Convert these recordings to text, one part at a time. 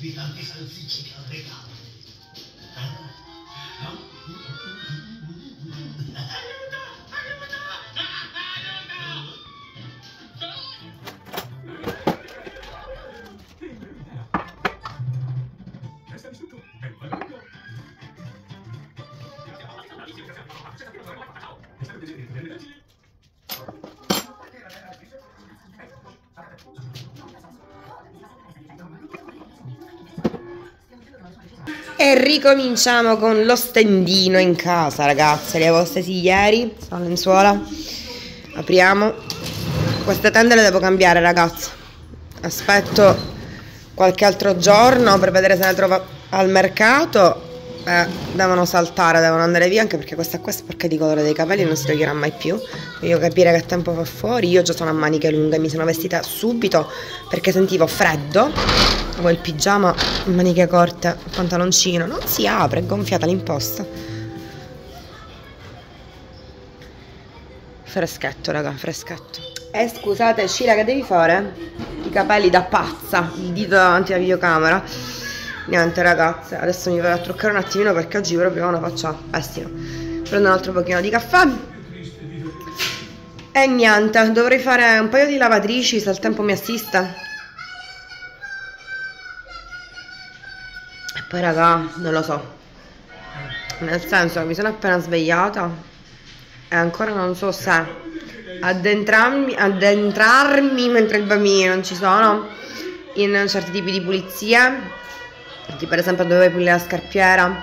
di tante salsicce che ho regalato. E ricominciamo con lo stendino in casa, ragazze. Le avevo stese ieri, sono lenzuola. Apriamo. Questa tenda la devo cambiare, ragazze. Aspetto qualche altro giorno per vedere se la trovo al mercato. Devono saltare, devono andare via, anche perché questa qua è sporca di colore dei capelli, non si toglierà mai più. Voglio capire che tempo fa fuori. Io già sono a maniche lunghe, mi sono vestita subito perché sentivo freddo. Poi il pigiama, maniche corte, pantaloncino, non si apre, è gonfiata l'imposta. Freschetto, raga, freschetto. Scusate Scila, che devi fare? I capelli da pazza, il dito davanti alla videocamera. Niente ragazze, adesso mi vado a truccare un attimino perché oggi proprio ho una faccia pessima. Prendo un altro pochino di caffè. E niente, dovrei fare un paio di lavatrici se il tempo mi assiste. E poi raga, non lo so. Nel senso che mi sono appena svegliata e ancora non so se addentrarmi mentre i bambini non ci sono in certi tipi di pulizie. Per esempio dovrei pulire la scarpiera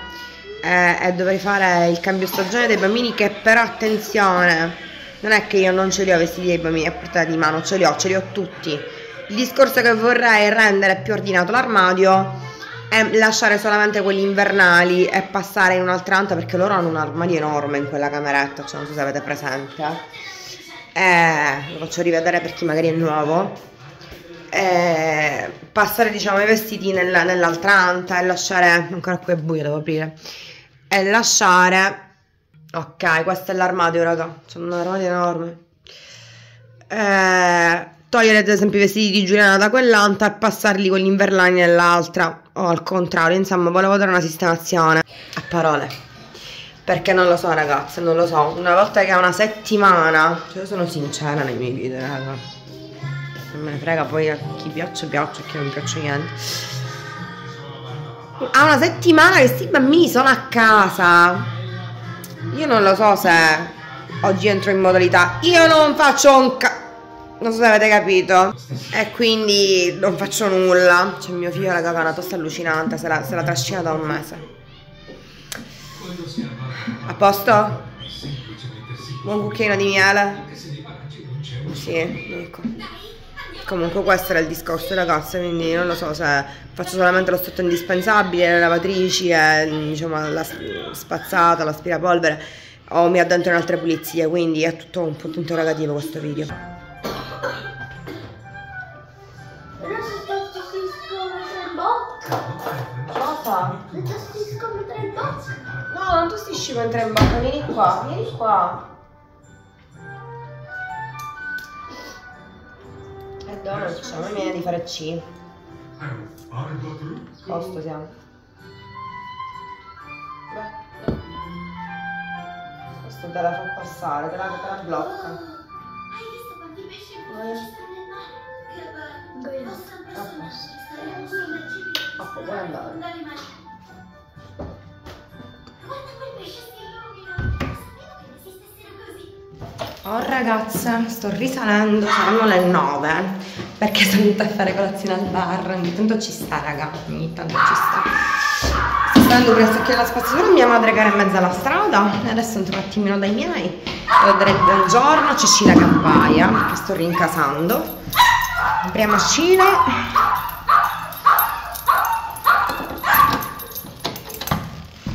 e dovrei fare il cambio stagione dei bambini, che però attenzione, non è che io non ce li ho vestiti dei bambini a portata di mano, ce li ho tutti. Il discorso che vorrei è rendere più ordinato l'armadio e lasciare solamente quelli invernali e passare in un'altra anta, perché loro hanno un armadio enorme in quella cameretta, cioè non so se avete presente, lo faccio rivedere per chi magari è nuovo. Passare diciamo i vestiti nell'altra anta e lasciare, ancora qui è buio, devo aprire, e lasciare, ok, questo è l'armadio raga, c'è un armadio enorme, togliere ad esempio i vestiti di Giuliana da quell'anta e passarli con gli invernali nell'altra, o al contrario, insomma volevo dare una sistemazione a parole, perché non lo so ragazze, non lo so, una volta che è una settimana, cioè io sono sincera nei miei video raga, non me ne frega poi a chi piaccio piaccio, a chi non piaccio niente. Ha una settimana che sti bambini sono a casa. Io non lo so se oggi entro in modalità io non faccio un ca... non so se avete capito. E quindi non faccio nulla. C'è mio figlio raga che ha una tosse allucinante, se la trascina da un mese. A posto? Buon cucchiaino di miele. Sì, ecco. Comunque questo era il discorso ragazze, quindi non lo so se faccio solamente lo stretto indispensabile, le lavatrici, diciamo la spazzata, l'aspirapolvere, o mi addentro in altre pulizie, quindi è tutto un punto interrogativo questo video. Cosa? Non tossisco mentre in bocca? No, non tossisci mentre in bocca, vieni qua, vieni qua. Non facciamo, mi viene di fare C. Posto siamo. Beh, no. Questo te la fa passare, te la blocca. Hai visto quanti pesci ci stanno nel mare? Andare. Guarda quel pesce si illumina. Oh ragazze, sto risalendo, saranno le 9 perché sono venuta a fare colazione al bar. Ogni tanto ci sta raga, ogni tanto ci sta. Sto dando un restocchio alla spazzatura, mia madre che era in mezzo alla strada. Adesso entro un attimino dai miei, devo dare del giorno, c'è Scila che abbaia perché sto rincasando. Apriamo Scila.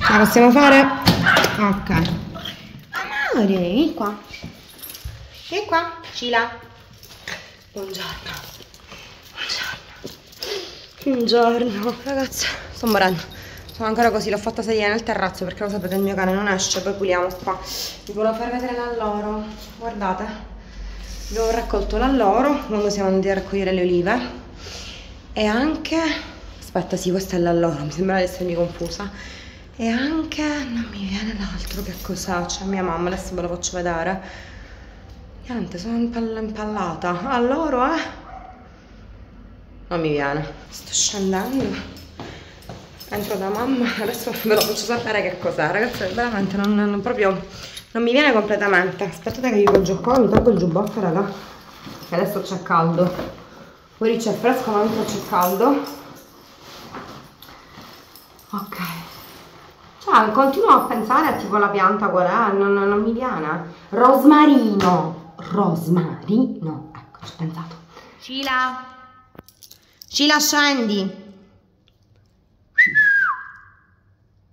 La possiamo fare? Ok. Amore, vieni qua. Vieni qua, Scila. Buongiorno. Buongiorno. Buongiorno, ragazzi. Sto morendo. Sono ancora così, l'ho fatta sedere nel terrazzo perché lo sapete, il mio cane non esce, poi puliamo qua. Vi volevo far vedere l'alloro. Guardate. Abbiamo raccolto l'alloro quando siamo andati a raccogliere le olive. E anche... Aspetta, sì, questa è l'alloro, mi sembra di essermi confusa. E anche non mi viene l'altro che cos'ha, c'è mia mamma, adesso ve lo faccio vedere. Niente, sono impallata. Alloro, non mi viene. Sto scendendo. Entro da mamma, adesso ve lo faccio sapere che cos'è, ragazzi, veramente non proprio non mi viene completamente. Aspettate che vi poggio qua, mi tolgo il giubbotto, raga, e adesso c'è caldo. Fuori c'è fresco, ma dentro c'è caldo. Ok, cioè continuo a pensare a tipo la pianta qual è, non mi viene. Rosmarino, ecco, ci ho pensato. Sheila, scendi.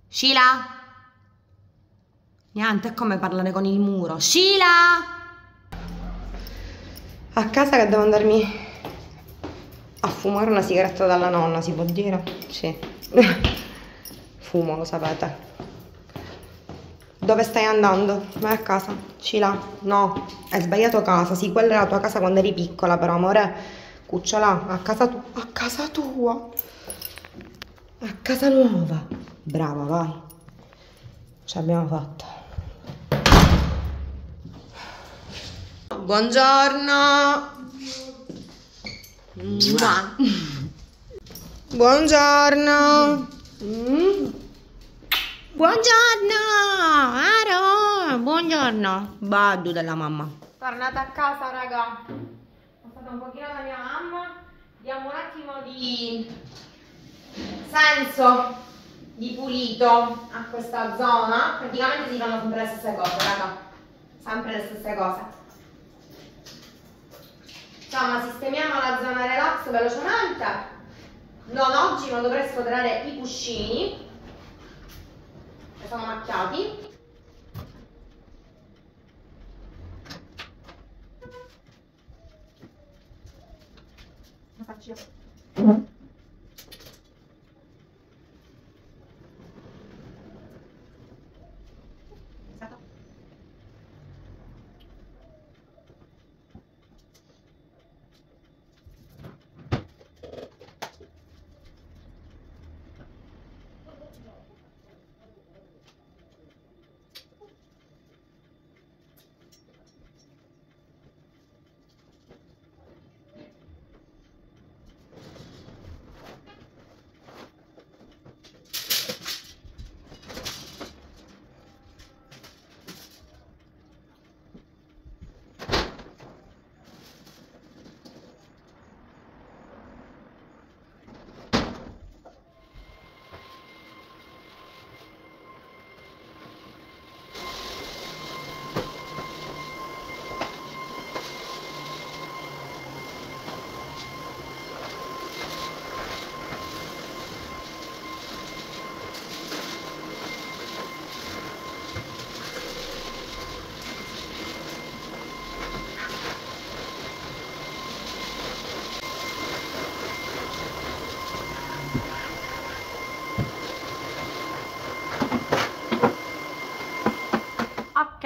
Sheila? Niente, è come parlare con il muro. Sheila! A casa che devo andarmi a fumare una sigaretta dalla nonna, si può dire? Sì. Fumo, lo sapete. Dove stai andando? Vai a casa. Sheila? No, hai sbagliato casa. Sì, quella era la tua casa quando eri piccola, però, amore. Cucciola, a casa tua. A casa nuova. Brava, vai. Ce l'abbiamo fatta. Buongiorno. Mua. Buongiorno. Buongiorno, Aro. Buongiorno. Badu della mamma. Tornata a casa, raga. Ho fatto un pochino da mia mamma. Diamo un attimo di senso di pulito a questa zona. Praticamente si fanno sempre le stesse cose, raga, sempre le stesse cose. Insomma, sistemiamo la zona relax velocemente. Non oggi, ma dovrei sfoderare i cuscini che sono macchiati. Lo faccio io.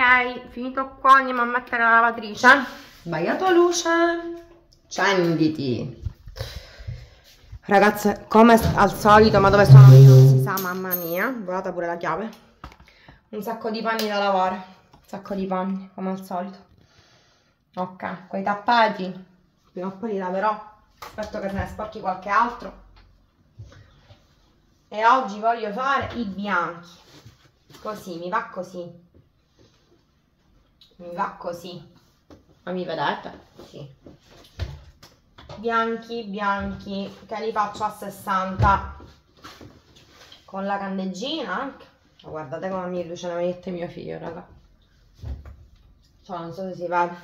Ok, finito qua, andiamo a mettere la lavatrice. Sbagliato luce. Accenditi. Ragazze, come al solito, ma dove sono io non si sa, mamma mia. Volata pure la chiave. Un sacco di panni da lavare. Un sacco di panni, come al solito. Ok, quei tappeti prima o poi li laverò. Aspetto che se ne sporchi qualche altro. E oggi voglio fare i bianchi. Così, mi va così. Mi va così, ma mi vedete? Sì. Bianchi, che li faccio a 60 con la candeggina anche. Oh, guardate come mi riduce la maglietta mio figlio, raga. Cioè, non so se si vede.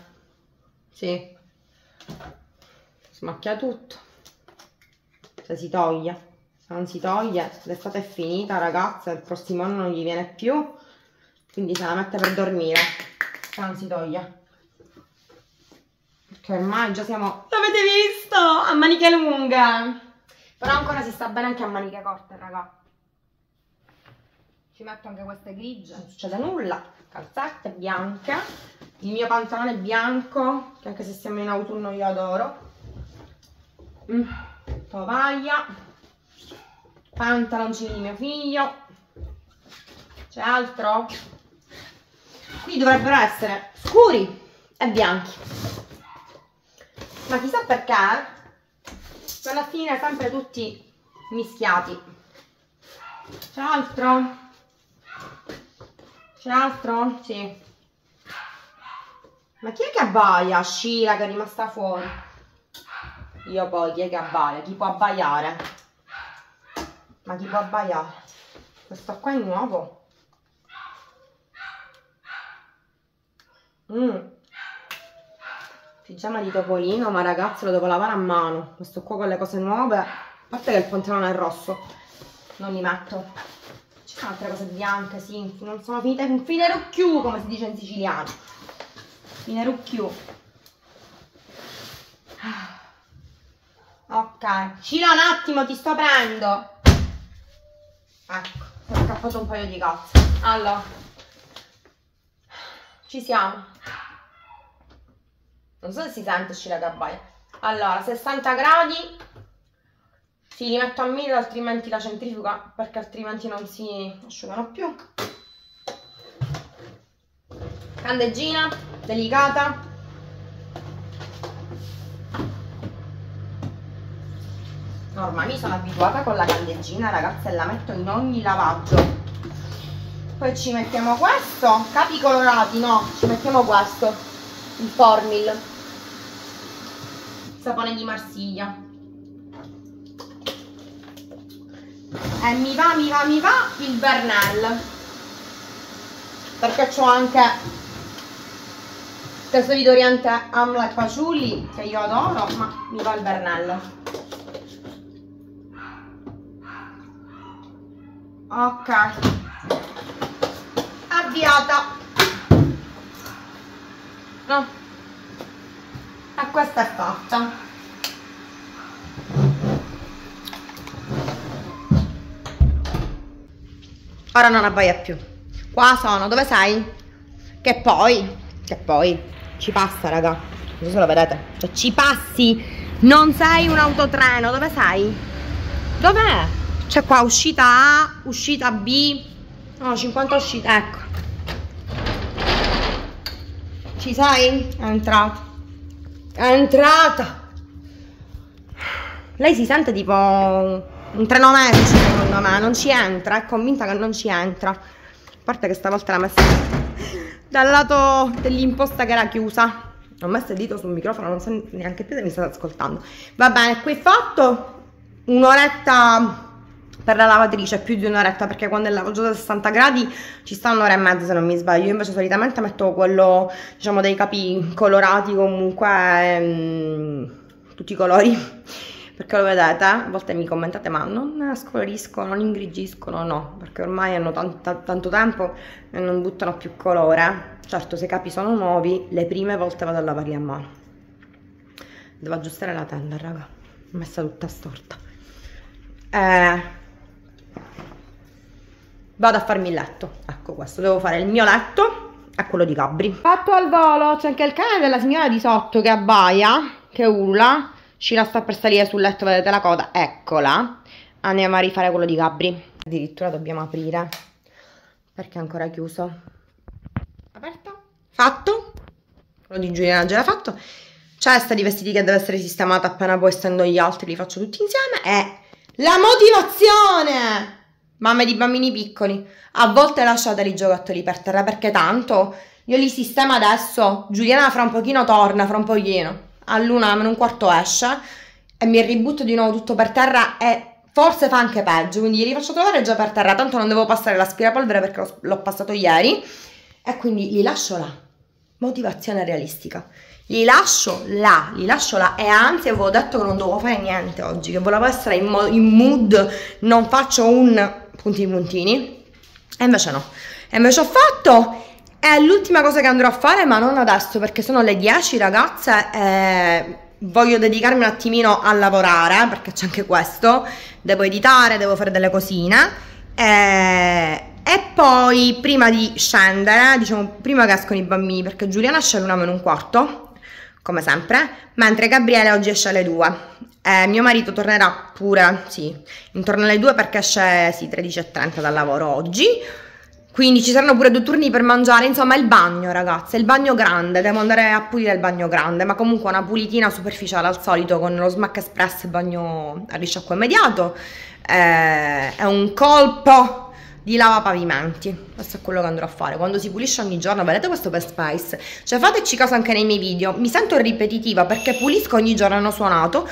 Sì. Smacchia tutto. Se si toglie. Se non si toglie, l'estate è finita, ragazza. Il prossimo anno non gli viene più. Quindi se la mette per dormire. Non si toglie, perché ormai già siamo, l'avete visto, a maniche lunghe, però ancora si sta bene anche a maniche corte, raga. Ci metto anche queste grigie, non succede nulla. Calzette bianche, il mio pantalone bianco che anche se siamo in autunno io adoro. Tovaglia. pantaloncini di mio figlio. C'è altro? Qui dovrebbero essere scuri e bianchi, ma chissà perché alla fine sempre tutti mischiati. C'è altro? C'è altro? Sì. Ma chi è che abbaia? Scila, che è rimasta fuori. Io poi, chi è che abbaia? Chi può abbaiare? Ma chi può abbaiare? Questo qua è nuovo. Pigiama di topolino, ma ragazzi lo devo lavare a mano. Questo qua con le cose nuove. A parte che il pantalone è rosso, non li metto. Ci sono altre cose bianche, sì. Non sono finite con finerucchiù, come si dice in siciliano. Finerucchio. Ok, Cila, un attimo, ti sto prendendo. Ecco, ho scappato un paio di cazzo. Allora, ci siamo. Non so se si sente Cila Gabbai. Allora, 60 gradi. Sì, li metto a 1000, altrimenti la centrifuga, perché altrimenti non si asciugano più. Candeggina delicata, ormai mi sono abituata con la candeggina, ragazze, e la metto in ogni lavaggio. Poi ci mettiamo questo, capi colorati, no, ci mettiamo questo, il Formil, sapone di Marsiglia, e mi va il Vernel, perché c'ho anche testo di Doriante, amla e fagioli, che io adoro, ma mi va il Vernel. Ok, avviata. No, e questa è fatta. Ora non abbaia più. Qua sono, dove sei? Che poi ci passa, raga, non so se lo vedete, cioè ci passi, non sei un autotreno. Dove sei? Dov'è? C'è qua uscita A, uscita B, no, 50 uscite, ecco. Ci sei? È entrata, è entrata. Lei si sente tipo un trenomezzo, secondo me non ci entra, è convinta che non ci entra. A parte che stavolta l'ha messa dal lato dell'imposta che era chiusa. Ho messo il dito sul microfono, non so neanche più se mi state ascoltando. Va bene, qui fatto. Un'oretta per la lavatrice, più di un'oretta, perché quando è lavaggio da 60 gradi ci sta un'ora e mezza, se non mi sbaglio. Io invece solitamente metto quello, diciamo, dei capi colorati, comunque tutti i colori, perché lo vedete, a volte mi commentate, ma non scoloriscono, non ingrigiscono, no, perché ormai hanno tanto tempo e non buttano più colore. Certo, se i capi sono nuovi, le prime volte vado a lavarli a mano. Devo aggiustare la tenda, raga, messa tutta storta. Vado a farmi il letto, ecco questo, devo fare il mio letto e quello di Gabri. Fatto al volo, c'è anche il cane della signora di sotto che abbaia, che urla. Scila sta per salire sul letto, vedete la coda? Eccola. Andiamo a rifare quello di Gabri. Addirittura dobbiamo aprire, perché è ancora chiuso. Aperto. Fatto. Quello di Giuliana già l'ha fatto. Cesta di vestiti che deve essere sistemata appena poi, essendo gli altri, li faccio tutti insieme. E la motivazione! Mamme di bambini piccoli, a volte lasciate i giocattoli per terra, perché tanto io li sistemo adesso. Giuliana fra un pochino torna, fra un pochino. All'una meno un quarto esce e mi ributto di nuovo tutto per terra e forse fa anche peggio, quindi li faccio trovare già per terra, tanto non devo passare l'aspirapolvere perché l'ho passato ieri, e quindi li lascio là. Motivazione realistica, li lascio là. E anzi, avevo detto che non dovevo fare niente oggi, che volevo essere in mood, non faccio un puntini, e invece no, e invece ho fatto. È l'ultima cosa che andrò a fare, ma non adesso, perché sono le 10, ragazze, voglio dedicarmi un attimino a lavorare, perché c'è anche questo, devo editare, devo fare delle cosine, e poi prima di scendere, diciamo prima che escono i bambini, perché Giuliana esce l'una meno un quarto, come sempre, mentre Gabriele oggi esce alle 2. Mio marito tornerà pure, sì, intorno alle 2 perché esce, sì, 13:30 dal lavoro oggi. Quindi ci saranno pure due turni per mangiare, insomma il bagno ragazzi, il bagno grande, devo andare a pulire il bagno grande, ma comunque una pulitina superficiale al solito con lo Smak Express bagno a risciacquo immediato, è un colpo di lavapavimenti, questo è quello che andrò a fare, quando si pulisce ogni giorno, vedete questo per Space, cioè fateci caso anche nei miei video, mi sento ripetitiva perché pulisco ogni giorno, hanno suonato,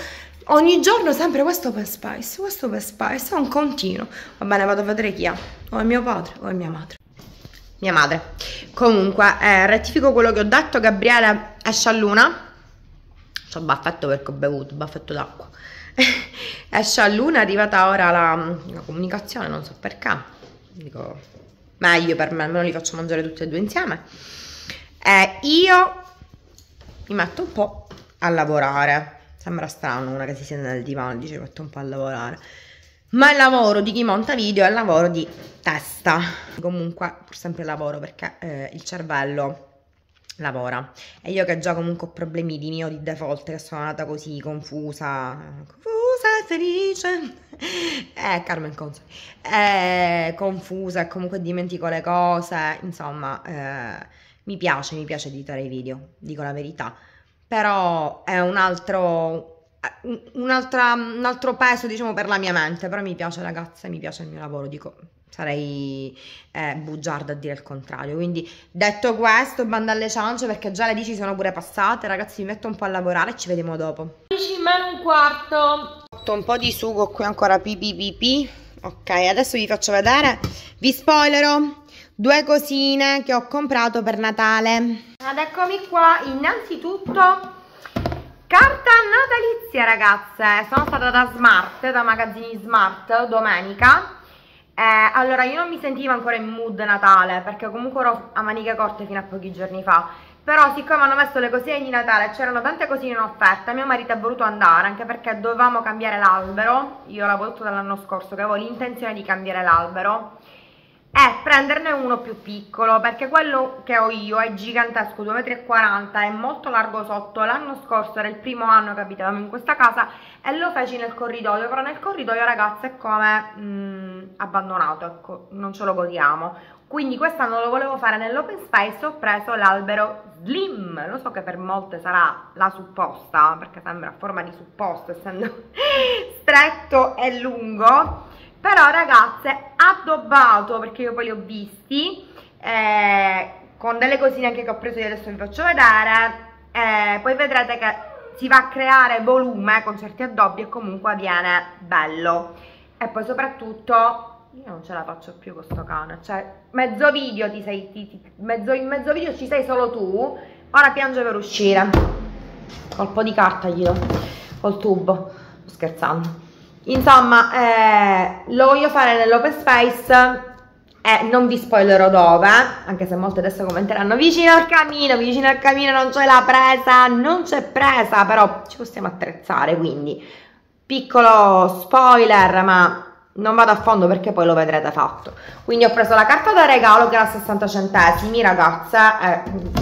ogni giorno sempre questo per Spice, è un continuo. Va bene, vado a vedere chi è, o è mio padre o è mia madre. Mia madre. Comunque, rettifico quello che ho detto, Gabriele esce all'1. C'ho baffetto perché ho bevuto, baffetto d'acqua. Esce all'1, è arrivata ora la comunicazione, non so perché. Dico, meglio per me, almeno li faccio mangiare tutti e due insieme. Io mi metto un po' a lavorare. Sembra strano una che si siede nel divano e dice metto un po' a lavorare, ma il lavoro di chi monta video è il lavoro di testa, comunque pur sempre lavoro perché il cervello lavora e io che già comunque ho problemi di mio di default, che sono nata così confusa e felice, Carmen Conso, confusa e comunque dimentico le cose, insomma mi piace editare i video, dico la verità. Però è un altro peso, diciamo, per la mia mente. Però mi piace, ragazze, mi piace il mio lavoro. Dico, sarei bugiarda a dire il contrario. Quindi, detto questo, bando alle ciance, perché già le 10 sono pure passate. Ragazzi, mi metto un po' a lavorare e ci vediamo dopo. 10:45. Ho fatto un po' di sugo qui ancora, ok, adesso vi faccio vedere. Vi spoilerò due cosine che ho comprato per Natale. Ed eccomi qua, innanzitutto carta natalizia ragazze, sono stata da Smart, da Magazzini Smart domenica. Allora io non mi sentivo ancora in mood Natale perché comunque ero a maniche corte fino a pochi giorni fa, però siccome hanno messo le cosine di Natale, c'erano tante cosine in offerta, mio marito ha voluto andare anche perché dovevamo cambiare l'albero, io l'avevo detto dall'anno scorso che avevo l'intenzione di cambiare l'albero e prenderne uno più piccolo perché quello che ho io è gigantesco, 2,40 m, è molto largo sotto. L'anno scorso era il primo anno che abitavamo in questa casa e lo feci nel corridoio, però nel corridoio ragazzi è come abbandonato, ecco, non ce lo godiamo, quindi quest'anno lo volevo fare nell'open space. Ho preso l'albero slim, lo so che per molte sarà la supposta perché sembra a forma di supposto essendo stretto e lungo, però ragazze addobbato, perché io poi li ho visti con delle cosine anche che ho preso io, adesso vi faccio vedere, poi vedrete che si va a creare volume con certi addobbi e comunque viene bello. E poi soprattutto io non ce la faccio più con sto cane, cioè mezzo video in mezzo video ci sei solo tu, ora piange per uscire, colpo di carta gli do col tubo, sto scherzando. Insomma, lo voglio fare nell'open space e non vi spoilerò dove, anche se molte adesso commenteranno vicino al camino non c'è la presa, non c'è presa, però ci possiamo attrezzare, quindi piccolo spoiler, ma non vado a fondo perché poi lo vedrete fatto. Quindi ho preso la carta da regalo che era a 60 centesimi, ragazze,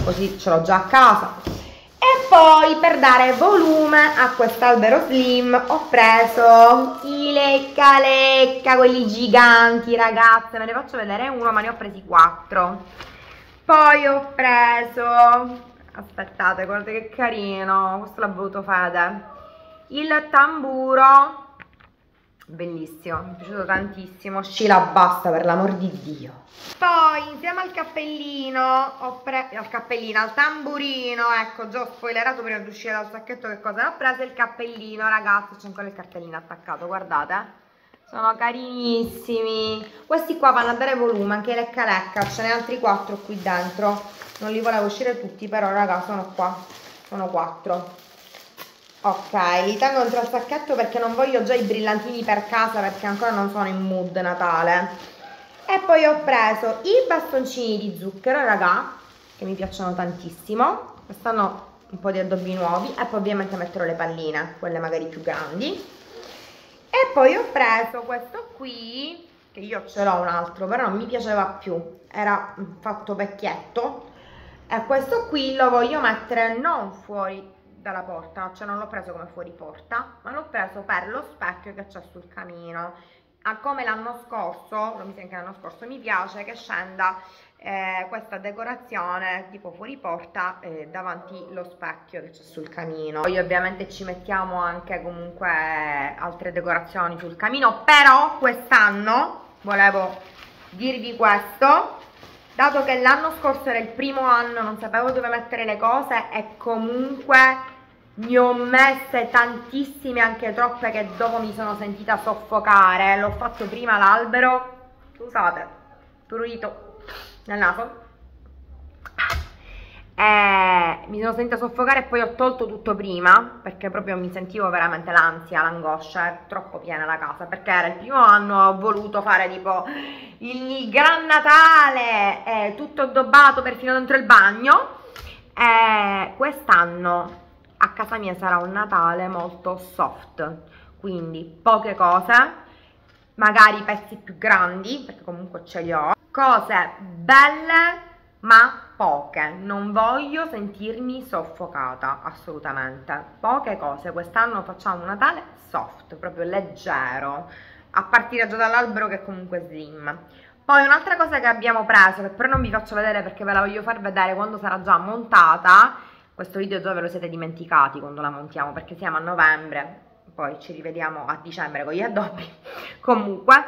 così ce l'ho già a casa. E poi per dare volume a quest'albero slim ho preso i lecca, quelli giganti ragazze, ve ne faccio vedere uno ma ne ho presi 4. Poi ho preso, aspettate guardate che carino, questo l'ha voluto Fede, il tamburo, bellissimo, mi è piaciuto tantissimo, Scila basta per l'amor di Dio. Poi insieme al cappellino al tamburino, ecco già ho spoilerato prima di uscire dal sacchetto che cosa ho preso, il cappellino ragazzi, c'è ancora il cartellino attaccato, guardate, sono carinissimi, questi qua vanno a dare volume, anche lecca, ce ne sono altri 4 qui dentro, non li volevo uscire tutti però raga sono qua, sono 4. Ok, li tengo dentro al sacchetto perché non voglio già i brillantini per casa perché ancora non sono in mood Natale. E poi ho preso i bastoncini di zucchero, raga, che mi piacciono tantissimo. Quest'anno un po' di addobbi nuovi e poi ovviamente metterò le palline, quelle magari più grandi. E poi ho preso questo qui, che io ce l'ho un altro, però non mi piaceva più, era fatto vecchietto. E questo qui lo voglio mettere non fuori dalla porta, cioè non l'ho preso come fuori porta, ma l'ho preso per lo specchio che c'è sul camino. Ah, come l'anno scorso, non mi sa che l'anno scorso, mi piace che scenda questa decorazione tipo fuori porta davanti lo specchio che c'è sul camino. Poi ovviamente ci mettiamo anche comunque altre decorazioni sul camino, però quest'anno volevo dirvi questo, dato che l'anno scorso era il primo anno, non sapevo dove mettere le cose e comunque ne ho messe tantissime, anche troppe, che dopo mi sono sentita soffocare. L'ho fatto prima l'albero, scusate, prurito nel naso, e mi sono sentita soffocare e poi ho tolto tutto prima perché proprio mi sentivo veramente l'ansia, l'angoscia, è troppo piena la casa, perché era il primo anno, ho voluto fare tipo il Gran Natale, tutto addobbato perfino dentro il bagno, e quest'anno a casa mia sarà un Natale molto soft, quindi poche cose, magari pezzi più grandi, perché comunque ce li ho, cose belle ma poche, non voglio sentirmi soffocata assolutamente, poche cose, quest'anno facciamo un Natale soft, proprio leggero, a partire già dall'albero che è comunque slim. Poi un'altra cosa che abbiamo preso, che però non vi faccio vedere perché ve la voglio far vedere quando sarà già montata. Questo video già ve lo siete dimenticati quando la montiamo, perché siamo a novembre, poi ci rivediamo a dicembre con gli addobbi. Comunque,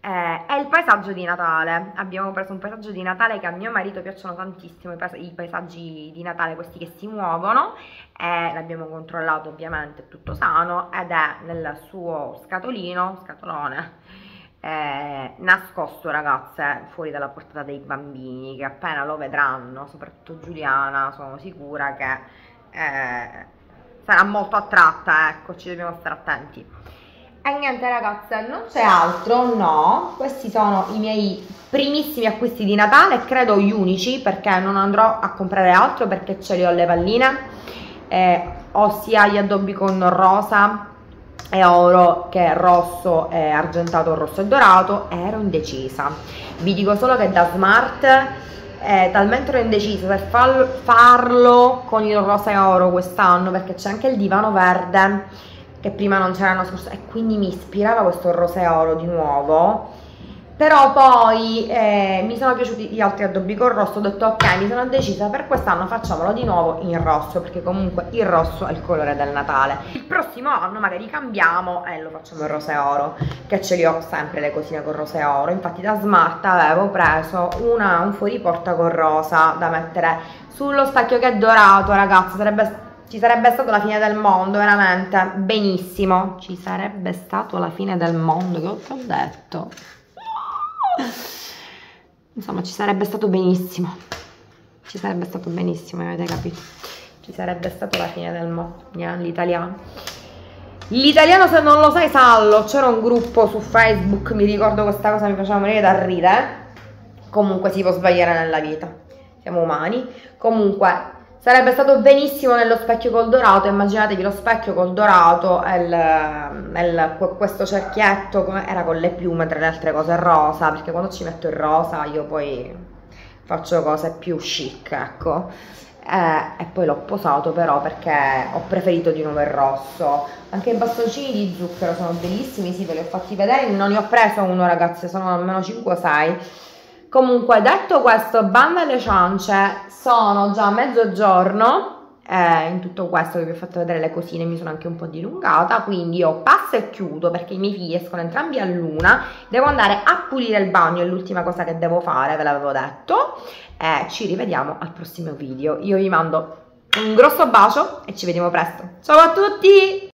è il paesaggio di Natale. Abbiamo preso un paesaggio di Natale che a mio marito piacciono tantissimo, i paesaggi di Natale, questi che si muovono. L'abbiamo controllato ovviamente, è tutto sano, ed è nel suo scatolone. Nascosto, ragazze, fuori dalla portata dei bambini, che appena lo vedranno, soprattutto Giuliana, sono sicura che sarà molto attratta, ecco, ci dobbiamo stare attenti. E niente ragazze, non c'è altro, no, questi sono i miei primissimi acquisti di Natale, credo gli unici, perché non andrò a comprare altro, perché ce li ho le palline, ho sia gli addobbi con rosa e oro che è rosso e argentato, rosso e dorato, ero indecisa. Vi dico solo che da Smart talmente ero indecisa per farlo con il rosa e oro quest'anno, perché c'è anche il divano verde che prima non c'era l'anno scorso, e quindi mi ispirava questo rosa e oro di nuovo. Però poi mi sono piaciuti gli altri addobbi con rosso, ho detto ok, mi sono decisa per quest'anno, facciamolo di nuovo in rosso, perché comunque il rosso è il colore del Natale. Il prossimo anno magari cambiamo e lo facciamo in rosa e oro, che ce li ho sempre le cosine con rosa e oro. Infatti da Smart avevo preso un fuoriporta con rosa da mettere sullo specchio che è dorato, ragazzi, ci sarebbe stata la fine del mondo, veramente, benissimo. Ci sarebbe stata la fine del mondo, che ho detto? Insomma, ci sarebbe stato benissimo, ci sarebbe stato benissimo, avete capito, ci sarebbe stata la fine del mondo. L'italiano, l'italiano, se non lo sai sallo. C'era un gruppo su Facebook, mi ricordo, questa cosa mi faceva morire da ridere. Comunque si può sbagliare nella vita, siamo umani. Comunque sarebbe stato benissimo nello specchio col dorato, immaginatevi lo specchio col dorato e questo cerchietto, era con le piume tra le altre cose rosa, perché quando ci metto il rosa io poi faccio cose più chic, ecco, e poi l'ho posato però perché ho preferito di nuovo il rosso. Anche i bastoncini di zucchero sono bellissimi, sì, ve li ho fatti vedere, non ne ho preso uno ragazze, sono almeno 5 o 6. Comunque, detto questo, bando alle ciance, sono già a mezzogiorno, in tutto questo che vi ho fatto vedere le cosine mi sono anche un po' dilungata, quindi io passo e chiudo perché i miei figli escono entrambi all'una, devo andare a pulire il bagno, è l'ultima cosa che devo fare, ve l'avevo detto, ci rivediamo al prossimo video, io vi mando un grosso bacio e ci vediamo presto, ciao a tutti!